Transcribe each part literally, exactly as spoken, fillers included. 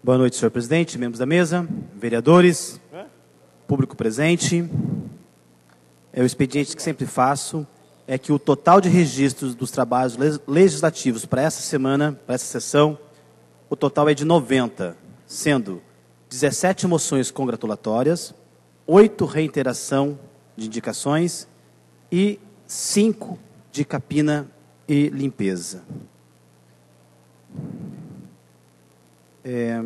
Boa noite, senhor presidente, membros da mesa, vereadores, público presente. É o expediente que sempre faço é que o total de registros dos trabalhos legislativos para essa semana, para essa sessão, o total é de noventa, sendo dezessete moções congratulatórias, oito reiteração de indicações e cinco de capina e limpeza. É...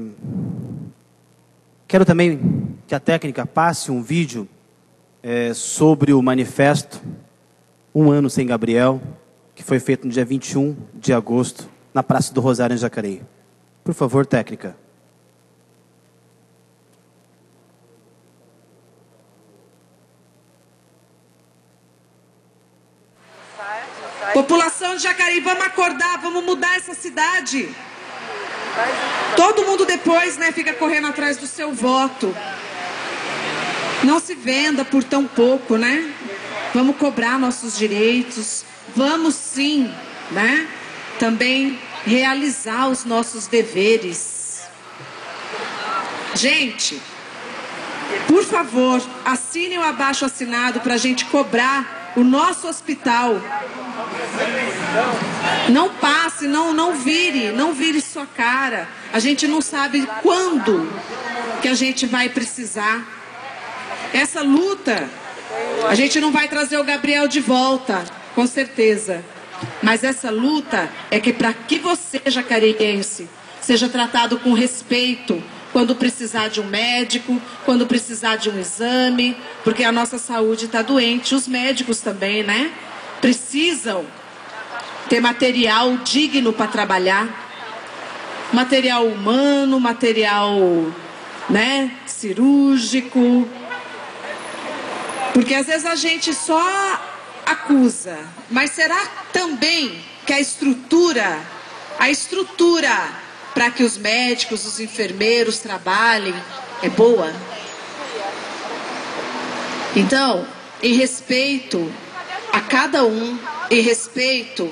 Quero também que a técnica passe um vídeo é, sobre o manifesto Um Ano Sem Gabriel, que foi feito no dia vinte e um de agosto, na Praça do Rosário, em Jacareí. Por favor, técnica. População de Jacareí, vamos acordar, vamos mudar essa cidade. Todo mundo depois, né, fica correndo atrás do seu voto. Não se venda por tão pouco, né? Vamos cobrar nossos direitos, vamos sim, né? Também realizar os nossos deveres. Gente, por favor, assinem o abaixo assinado para a gente cobrar o nosso hospital. Não passe, não, não vire, não vire sua cara. A gente não sabe quando que a gente vai precisar. Essa luta... A gente não vai trazer o Gabriel de volta, com certeza. Mas essa luta é que para que você, jacareiense, seja tratado com respeito quando precisar de um médico, quando precisar de um exame, porque a nossa saúde está doente, os médicos também, né? Precisam ter material digno para trabalhar, material humano, material, né, cirúrgico. Porque às vezes a gente só acusa, mas será também que a estrutura, a estrutura para que os médicos, os enfermeiros trabalhem é boa? Então, em respeito a cada um, em respeito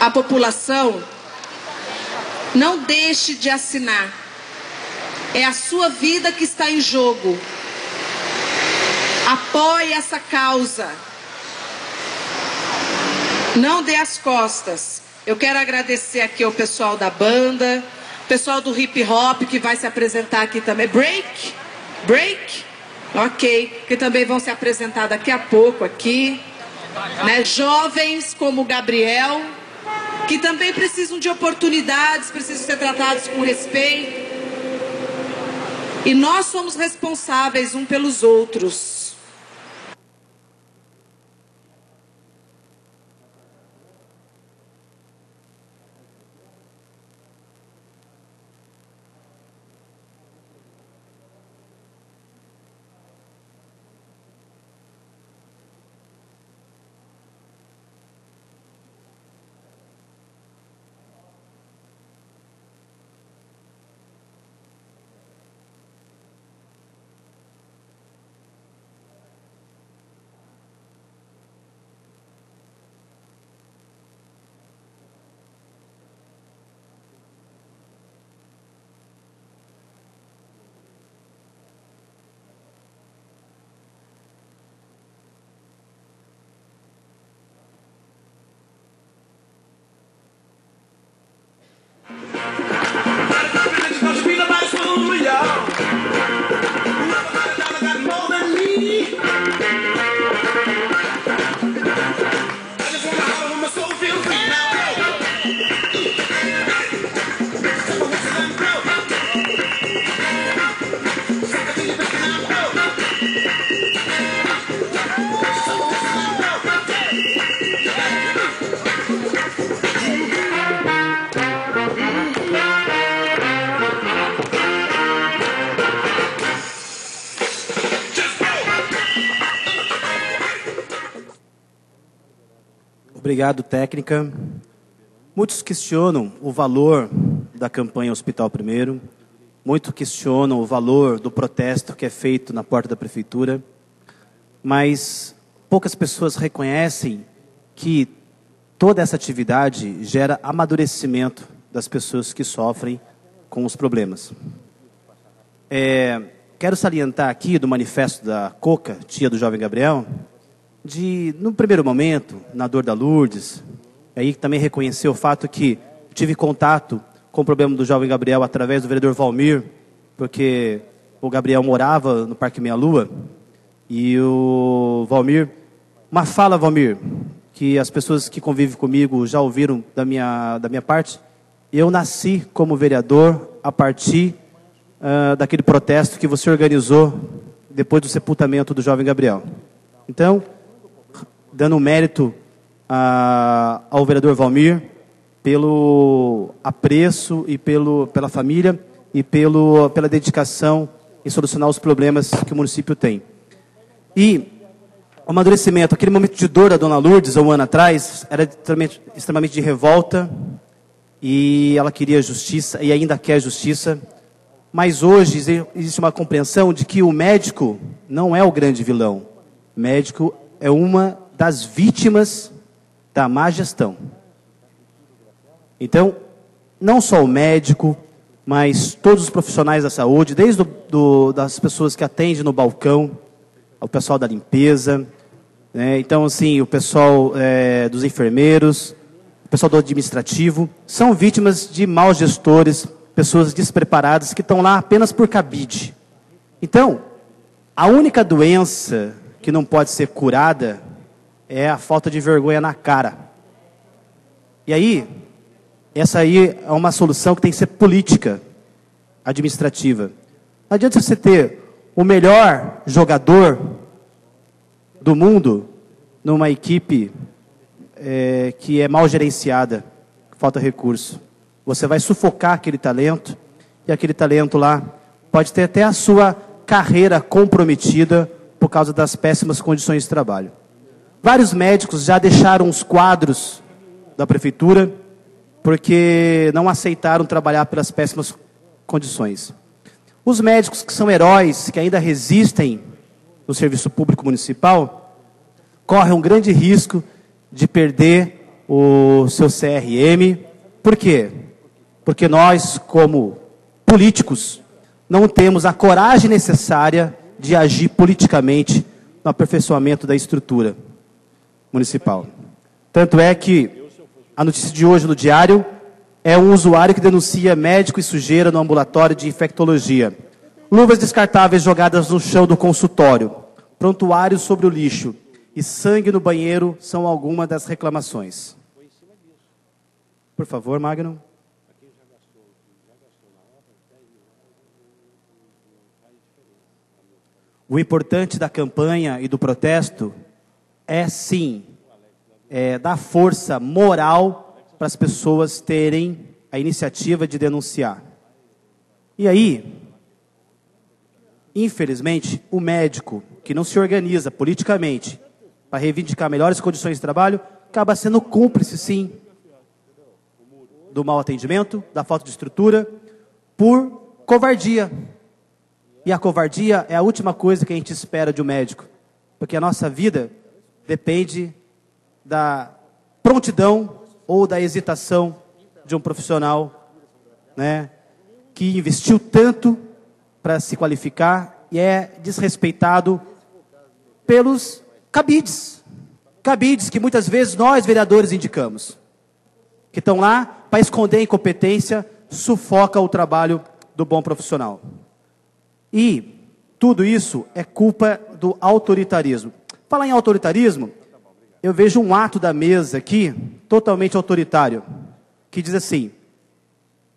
à população, não deixe de assinar. É a sua vida que está em jogo. Apoie essa causa. Não dê as costas. Eu quero agradecer aqui ao pessoal da banda, pessoal do hip hop que vai se apresentar aqui também. Break? Break? Ok. Que também vão se apresentar daqui a pouco aqui. Né? Jovens como o Gabriel, que também precisam de oportunidades, precisam ser tratados com respeito. E nós somos responsáveis um pelos outros. Obrigado, técnica. Muitos questionam o valor da campanha Hospital Primeiro, muitos questionam o valor do protesto que é feito na porta da prefeitura, mas poucas pessoas reconhecem que toda essa atividade gera amadurecimento das pessoas que sofrem com os problemas. É, quero salientar aqui do manifesto da Coca, tia do jovem Gabriel, de, no primeiro momento, na dor da Lourdes, aí também reconheceu o fato que tive contato com o problema do jovem Gabriel através do vereador Valmir, porque o Gabriel morava no Parque Meia Lua, e o Valmir, uma fala, Valmir, que as pessoas que convivem comigo já ouviram da minha, da minha parte, eu nasci como vereador a partir uh, daquele protesto que você organizou depois do sepultamento do jovem Gabriel. Então, dando mérito a, ao vereador Valmir, pelo apreço e pelo, pela família e pelo, pela dedicação em solucionar os problemas que o município tem. E o amadurecimento, aquele momento de dor da dona Lourdes, há um ano atrás, era extremamente, extremamente de revolta, e ela queria justiça, e ainda quer justiça, mas hoje existe uma compreensão de que o médico não é o grande vilão. O médico é uma das vítimas da má gestão. Então, não só o médico, mas todos os profissionais da saúde, desde do, do, das pessoas que atendem no balcão, ao pessoal da limpeza, né? Então, assim, o pessoal é, dos enfermeiros, o pessoal do administrativo, são vítimas de maus gestores, pessoas despreparadas que estão lá apenas por cabide. Então, a única doença que não pode ser curada é a falta de vergonha na cara. E aí, essa aí é uma solução que tem que ser política, administrativa. Não adianta você ter o melhor jogador do mundo numa equipe é, que é mal gerenciada, falta recurso. Você vai sufocar aquele talento, e aquele talento lá pode ter até a sua carreira comprometida por causa das péssimas condições de trabalho. Vários médicos já deixaram os quadros da prefeitura porque não aceitaram trabalhar pelas péssimas condições. Os médicos que são heróis, que ainda resistem no serviço público municipal, correm um grande risco de perder o seu C R M. Por quê? Porque nós, como políticos, não temos a coragem necessária de agir politicamente no aperfeiçoamento da estrutura municipal. Tanto é que a notícia de hoje no Diário é um usuário que denuncia médico e sujeira no ambulatório de infectologia. Luvas descartáveis jogadas no chão do consultório. Prontuários sobre o lixo. E sangue no banheiro são algumas das reclamações. Por favor, Magno. O importante da campanha e do protesto é, sim, é, dar força moral para as pessoas terem a iniciativa de denunciar. E aí, infelizmente, o médico que não se organiza politicamente para reivindicar melhores condições de trabalho, acaba sendo cúmplice, sim, do mau atendimento, da falta de estrutura, por covardia. E a covardia é a última coisa que a gente espera de um médico, porque a nossa vida depende da prontidão ou da hesitação de um profissional, né, que investiu tanto para se qualificar e é desrespeitado pelos cabides. Cabides que muitas vezes nós, vereadores, indicamos, que estão lá para esconder a incompetência, sufoca o trabalho do bom profissional. E tudo isso é culpa do autoritarismo. Falar em autoritarismo, eu vejo um ato da mesa aqui, totalmente autoritário, que diz assim: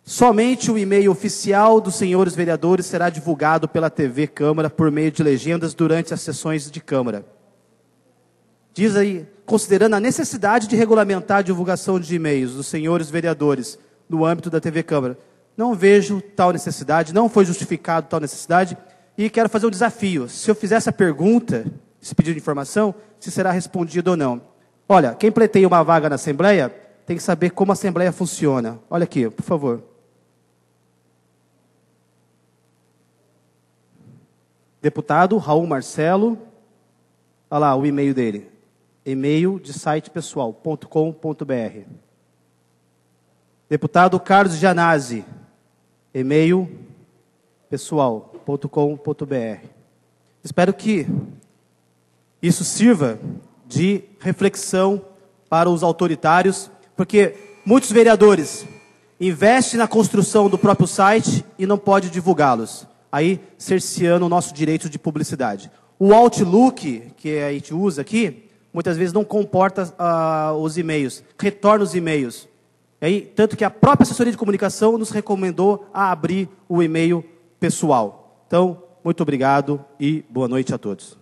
somente o e-mail oficial dos senhores vereadores será divulgado pela T V Câmara por meio de legendas durante as sessões de Câmara. Diz aí, considerando a necessidade de regulamentar a divulgação de e-mails dos senhores vereadores no âmbito da T V Câmara. Não vejo tal necessidade, não foi justificado tal necessidade, e quero fazer um desafio. Se eu fizer essa pergunta, esse pedido de informação, se será respondido ou não. Olha, quem pleiteia uma vaga na Assembleia, tem que saber como a Assembleia funciona. Olha aqui, por favor. Deputado Raul Marcelo. Olha lá o e-mail dele. E-mail de site pessoal ponto com ponto br. Deputado Carlos Gianazzi, e-mail pessoal ponto com ponto br. Espero que isso sirva de reflexão para os autoritários, porque muitos vereadores investem na construção do próprio site e não pode divulgá-los, aí cerceando o nosso direito de publicidade. O Outlook, que a gente usa aqui, muitas vezes não comporta uh, os e-mails, retorna os e-mails. Aí, tanto que a própria assessoria de comunicação nos recomendou a abrir o e-mail pessoal. Então, muito obrigado e boa noite a todos.